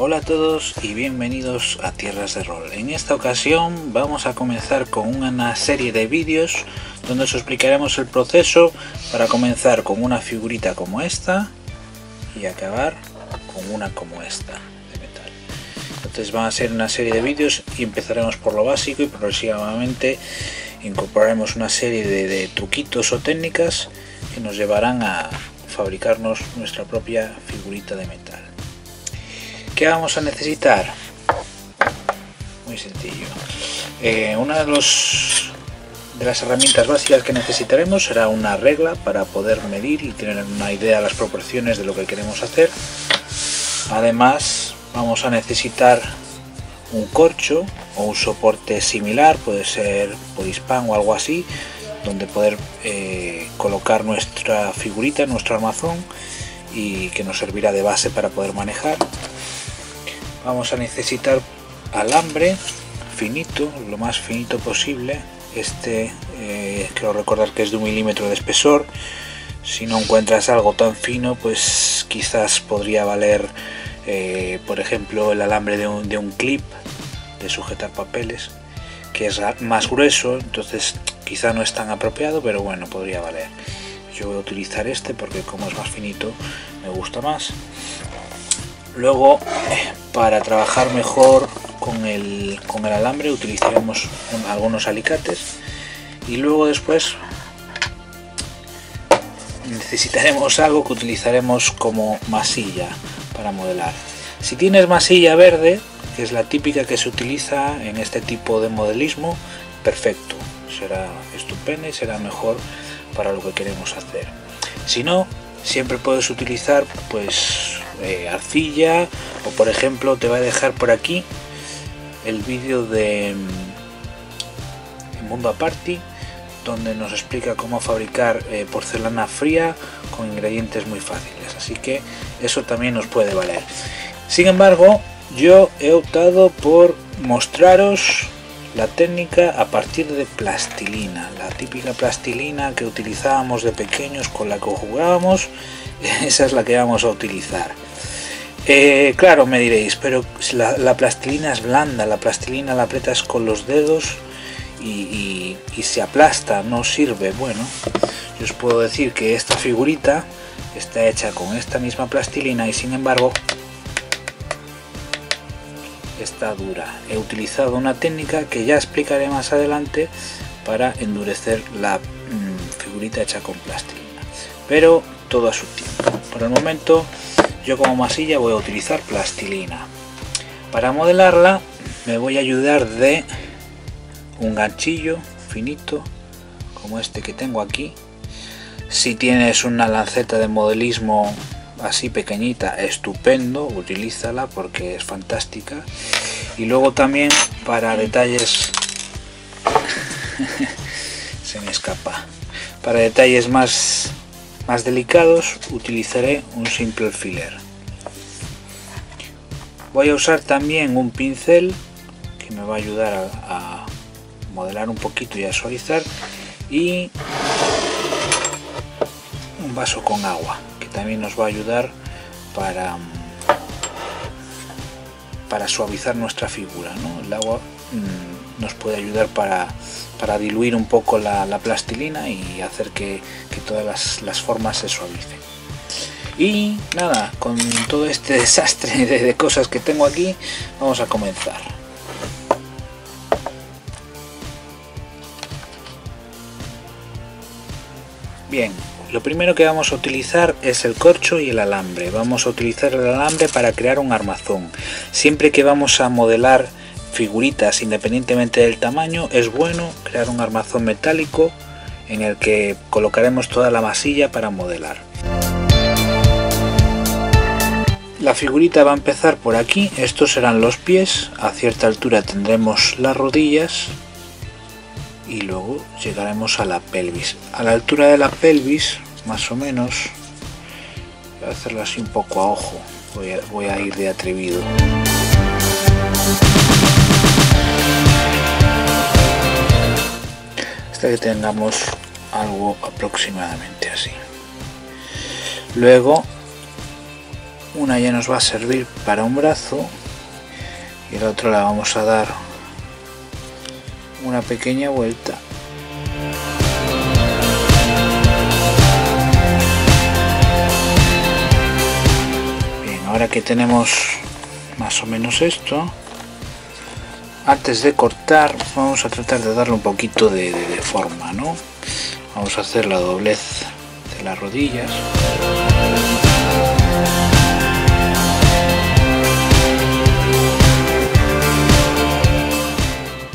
Hola a todos y bienvenidos a Tierras de Rol. En esta ocasión vamos a comenzar con una serie de vídeos donde os explicaremos el proceso para comenzar con una figurita como esta y acabar con una como esta de metal. Entonces van a ser una serie de vídeos y empezaremos por lo básico y progresivamente incorporaremos una serie de truquitos o técnicas que nos llevarán a fabricarnos nuestra propia figurita de metal. ¿Qué vamos a necesitar? Muy sencillo. Una de las herramientas básicas que necesitaremos será una regla para poder medir y tener una idea de las proporciones de lo que queremos hacer. Además, vamos a necesitar un corcho o un soporte similar, puede ser polispán o algo así, donde poder colocar nuestra figurita, nuestro armazón, y que nos servirá de base para poder manejar. Vamos a necesitar alambre finito, lo más finito posible. Este creo recordar que es de 1 milímetro de espesor. Si no encuentras algo tan fino, pues quizás podría valer por ejemplo el alambre de un clip de sujetar papeles, que es más grueso, entonces quizá no es tan apropiado, pero bueno, podría valer. Yo voy a utilizar este porque como es más finito me gusta más. Luego, para trabajar mejor con el alambre, utilizaremos algunos alicates. Y luego después necesitaremos algo que utilizaremos como masilla para modelar. Si tienes masilla verde, que es la típica que se utiliza en este tipo de modelismo, perfecto. Será estupendo y será mejor para lo que queremos hacer. Si no, siempre puedes utilizar pues arcilla, o por ejemplo te voy a dejar por aquí el vídeo de Bomba Party, donde nos explica cómo fabricar porcelana fría con ingredientes muy fáciles, así que eso también nos puede valer. Sin embargo, yo he optado por mostraros la técnica a partir de plastilina, la típica plastilina que utilizábamos de pequeños, con la que jugábamos. Esa es la que vamos a utilizar. Claro, me diréis, pero la plastilina es blanda, la plastilina la aprietas con los dedos y se aplasta, no sirve. Bueno, yo os puedo decir que esta figurita está hecha con esta misma plastilina y sin embargo está dura. He utilizado una técnica que ya explicaré más adelante para endurecer la figurita hecha con plastilina, pero todo a su tiempo. Por el momento, yo como masilla voy a utilizar plastilina. Para modelarla me voy a ayudar de un ganchillo finito como este que tengo aquí. Si tienes una lanceta de modelismo así pequeñita, estupendo, utilízala porque es fantástica. Y luego también para detalles se me escapa, para detalles más delicados utilizaré un simple alfiler. Voy a usar también un pincel que me va a ayudar a modelar un poquito y a suavizar, y un vaso con agua también nos va a ayudar para suavizar nuestra figura, ¿no? El agua nos puede ayudar para diluir un poco la plastilina y hacer que todas las formas se suavicen. Y nada, con todo este desastre de cosas que tengo aquí, vamos a comenzar. Bien. Lo primero que vamos a utilizar es el corcho y el alambre. Vamos a utilizar el alambre para crear un armazón. Siempre que vamos a modelar figuritas, independientemente del tamaño, es bueno crear un armazón metálico en el que colocaremos toda la masilla para modelar. La figurita va a empezar por aquí. Estos serán los pies. A cierta altura tendremos las rodillas y luego llegaremos a la pelvis. A la altura de la pelvis, más o menos, voy a hacerlo así un poco a ojo, voy a ir de atrevido. Hasta que tengamos algo aproximadamente así. Luego Una ya nos va a servir para un brazo y el otro la vamos a dar una pequeña vuelta. Bien, ahora que tenemos más o menos esto, antes de cortar vamos a tratar de darle un poquito de forma, ¿no? Vamos a hacer la doblez de las rodillas.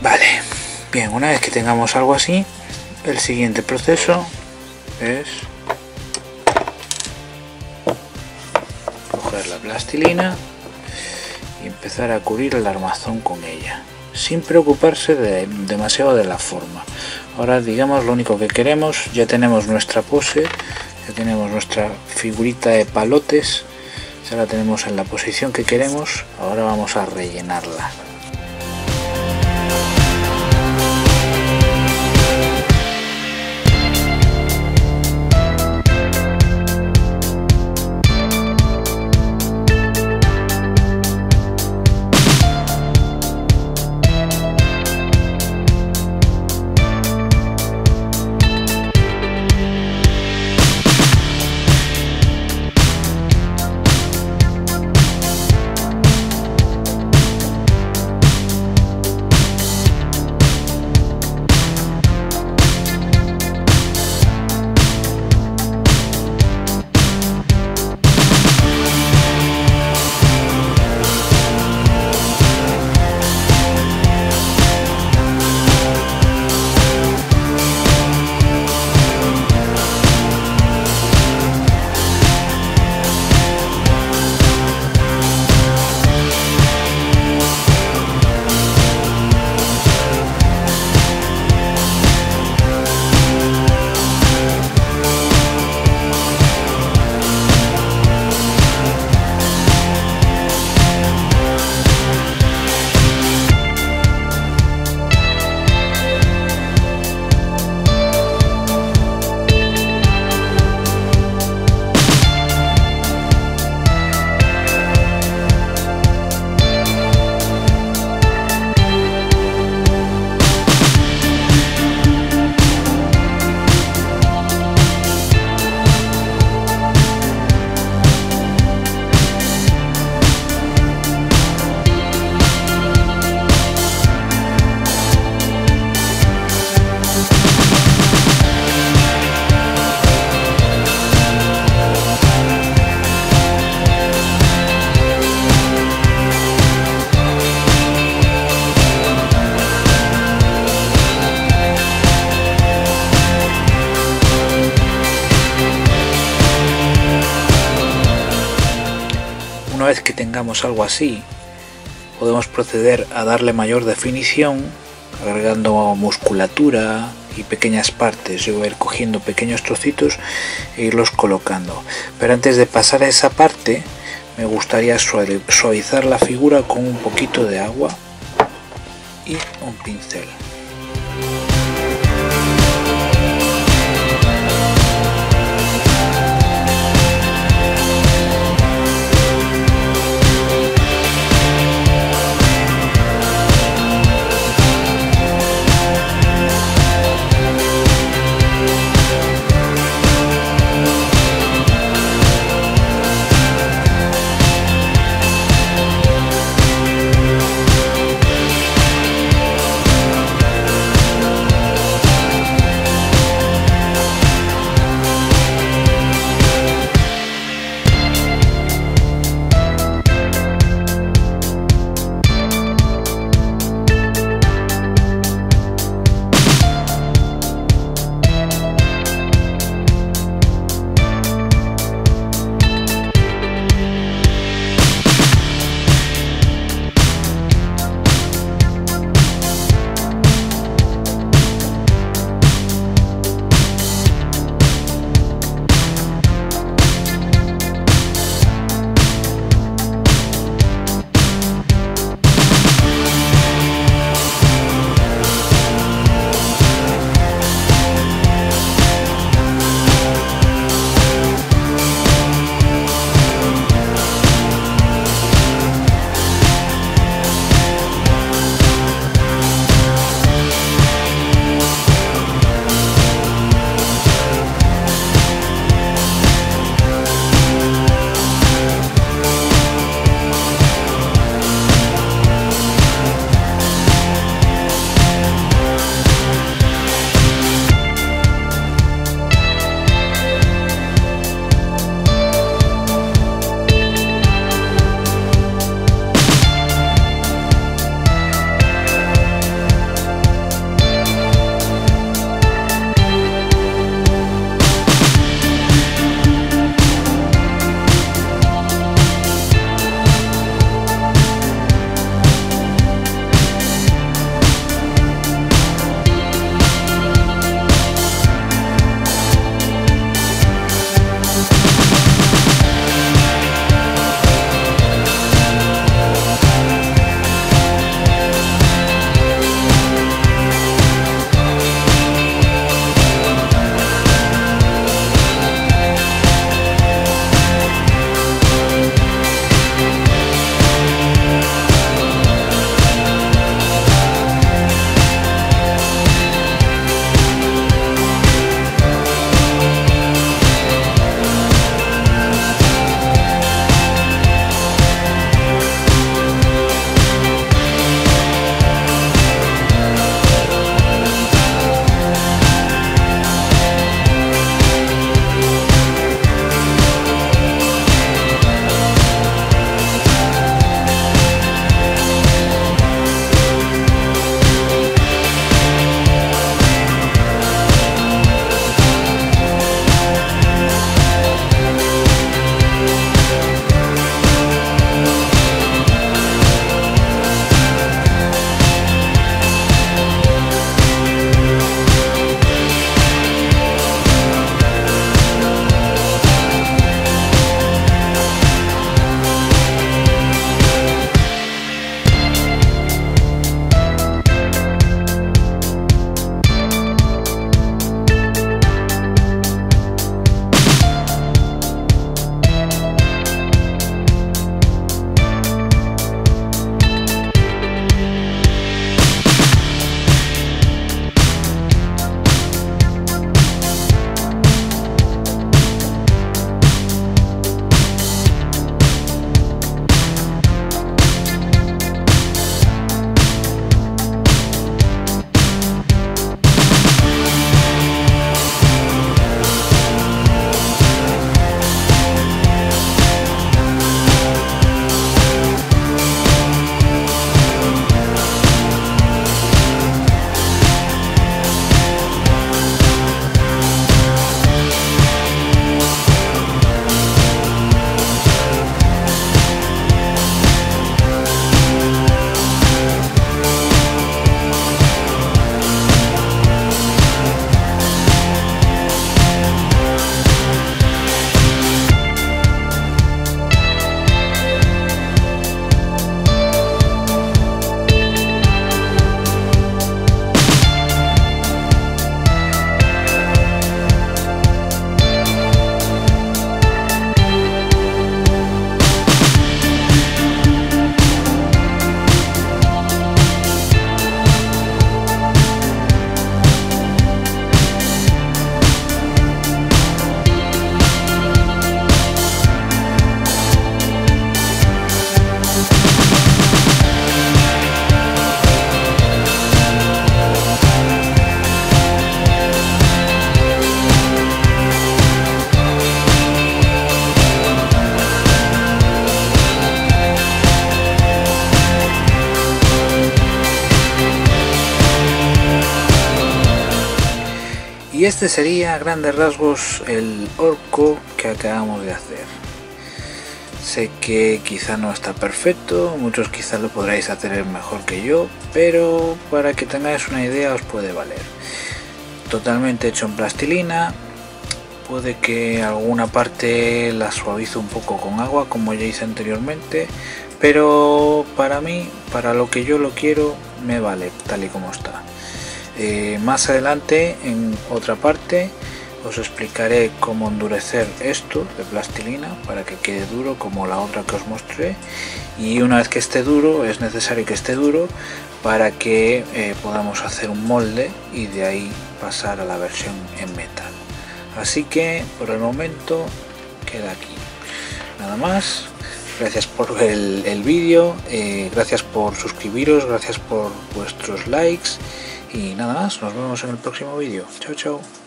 Vale, bien, una vez que tengamos algo así, el siguiente proceso es coger la plastilina y empezar a cubrir el armazón con ella, sin preocuparse demasiado de la forma. Ahora, digamos, lo único que queremos, ya tenemos nuestra pose, ya tenemos nuestra figurita de palotes, ya la tenemos en la posición que queremos, ahora vamos a rellenarla. Una vez que tengamos algo así, podemos proceder a darle mayor definición, agregando musculatura y pequeñas partes. Yo voy a ir cogiendo pequeños trocitos e irlos colocando. Pero antes de pasar a esa parte, me gustaría suavizar la figura con un poquito de agua y un pincel. Y este sería a grandes rasgos el orco que acabamos de hacer. Sé que quizá no está perfecto, muchos quizás lo podréis hacer mejor que yo, pero para que tengáis una idea os puede valer. Totalmente hecho en plastilina, puede que alguna parte la suavice un poco con agua como ya hice anteriormente, pero para mí, para lo que yo lo quiero, me vale tal y como está. Más adelante en otra parte os explicaré cómo endurecer esto de plastilina para que quede duro como la otra que os mostré, y una vez que esté duro, es necesario que esté duro para que podamos hacer un molde y de ahí pasar a la versión en metal. Así que por el momento queda aquí nada más. Gracias por el vídeo, gracias por suscribiros, gracias por vuestros likes. Y nada más, nos vemos en el próximo vídeo. Chao, chao.